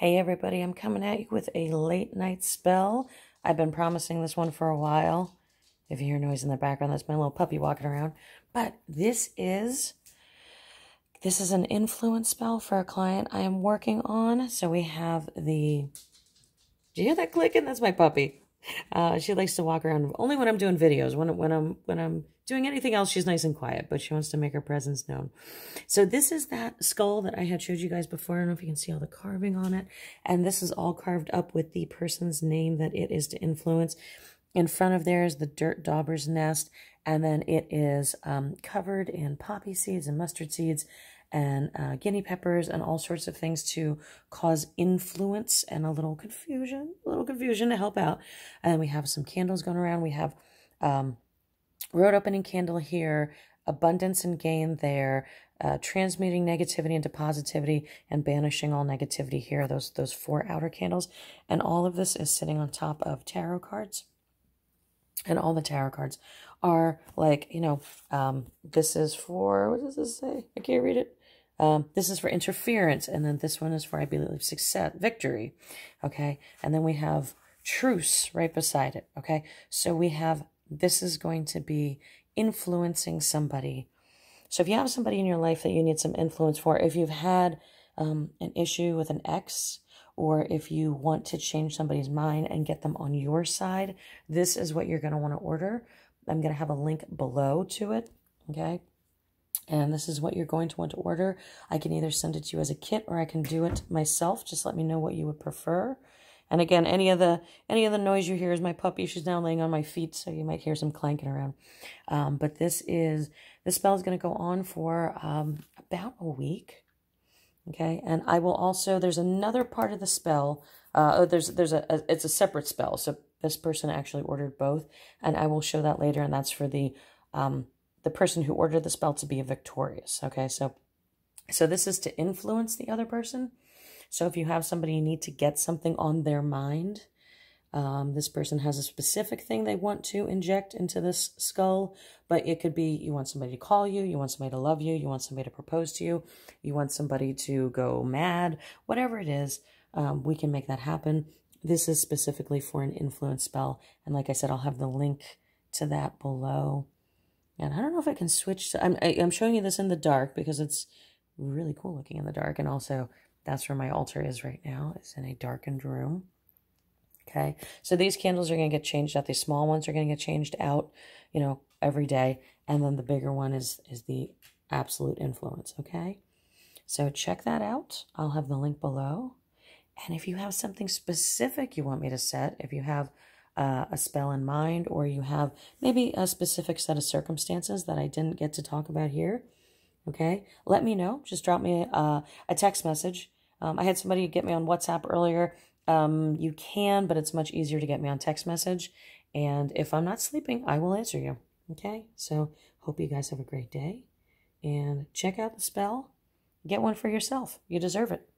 Hey everybody, I'm coming at you with a late night spell. I've been promising this one for a while. If you hear noise in the background, that's my little puppy walking around. But this is an influence spell for a client I am working on. So we have the... Do you hear that clicking? That's my puppy. She likes to walk around only when I'm doing videos. When I'm doing anything else, she's nice and quiet, but she wants to make her presence known. So this is that skull that I had showed you guys before. I don't know if you can see all the carving on it. And this is all carved up with the person's name that it is to influence. In front of there is the dirt dauber's nest, and then it is covered in poppy seeds and mustard seeds and guinea peppers and all sorts of things to cause influence and a little confusion to help out. And we have some candles going around. We have road opening candle here, abundance and gain there, transmuting negativity into positivity and banishing all negativity here, those four outer candles. And all of this is sitting on top of tarot cards. And all the tarot cards are like, you know, this is for, what does this say? I can't read it. This is for interference. And then this one is for, I believe, success, victory. Okay. And then we have truce right beside it. Okay. So we have, this is going to be influencing somebody. So if you have somebody in your life that you need some influence for, if you've had an issue with an ex, or if you want to change somebody's mind and get them on your side, this is what you're going to want to order. I'm going to have a link below to it, okay? And this is what you're going to want to order. I can either send it to you as a kit or I can do it myself. Just let me know what you would prefer. And again, any of the noise you hear is my puppy. She's now laying on my feet, so you might hear some clanking around. But this spell is going to go on for about a week. Okay, and I will also, there's another part of the spell, it's a separate spell, so this person actually ordered both, and I will show that later, and that's for the person who ordered the spell to be victorious, okay, so this is to influence the other person, so if you have somebody you need to get something on their mind, this person has a specific thing they want to inject into this skull, but it could be you want somebody to call you, you want somebody to love you, you want somebody to propose to you, you want somebody to go mad, whatever it is, we can make that happen. This is specifically for an influence spell. And like I said, I'll have the link to that below. And I don't know if I can switch to, I'm showing you this in the dark because it's really cool looking in the dark. And also that's where my altar is right now. It's in a darkened room. Okay, so these candles are going to get changed out. These small ones are going to get changed out, you know, every day. And then the bigger one is the absolute influence, okay? So check that out. I'll have the link below. And if you have something specific you want me to set, if you have a spell in mind or you have maybe a specific set of circumstances that I didn't get to talk about here, okay, let me know. Just drop me a text message. I had somebody get me on WhatsApp earlier. You can, but it's much easier to get me on text message. And if I'm not sleeping, I will answer you. Okay. So hope you guys have a great day and check out the spell. Get one for yourself. You deserve it.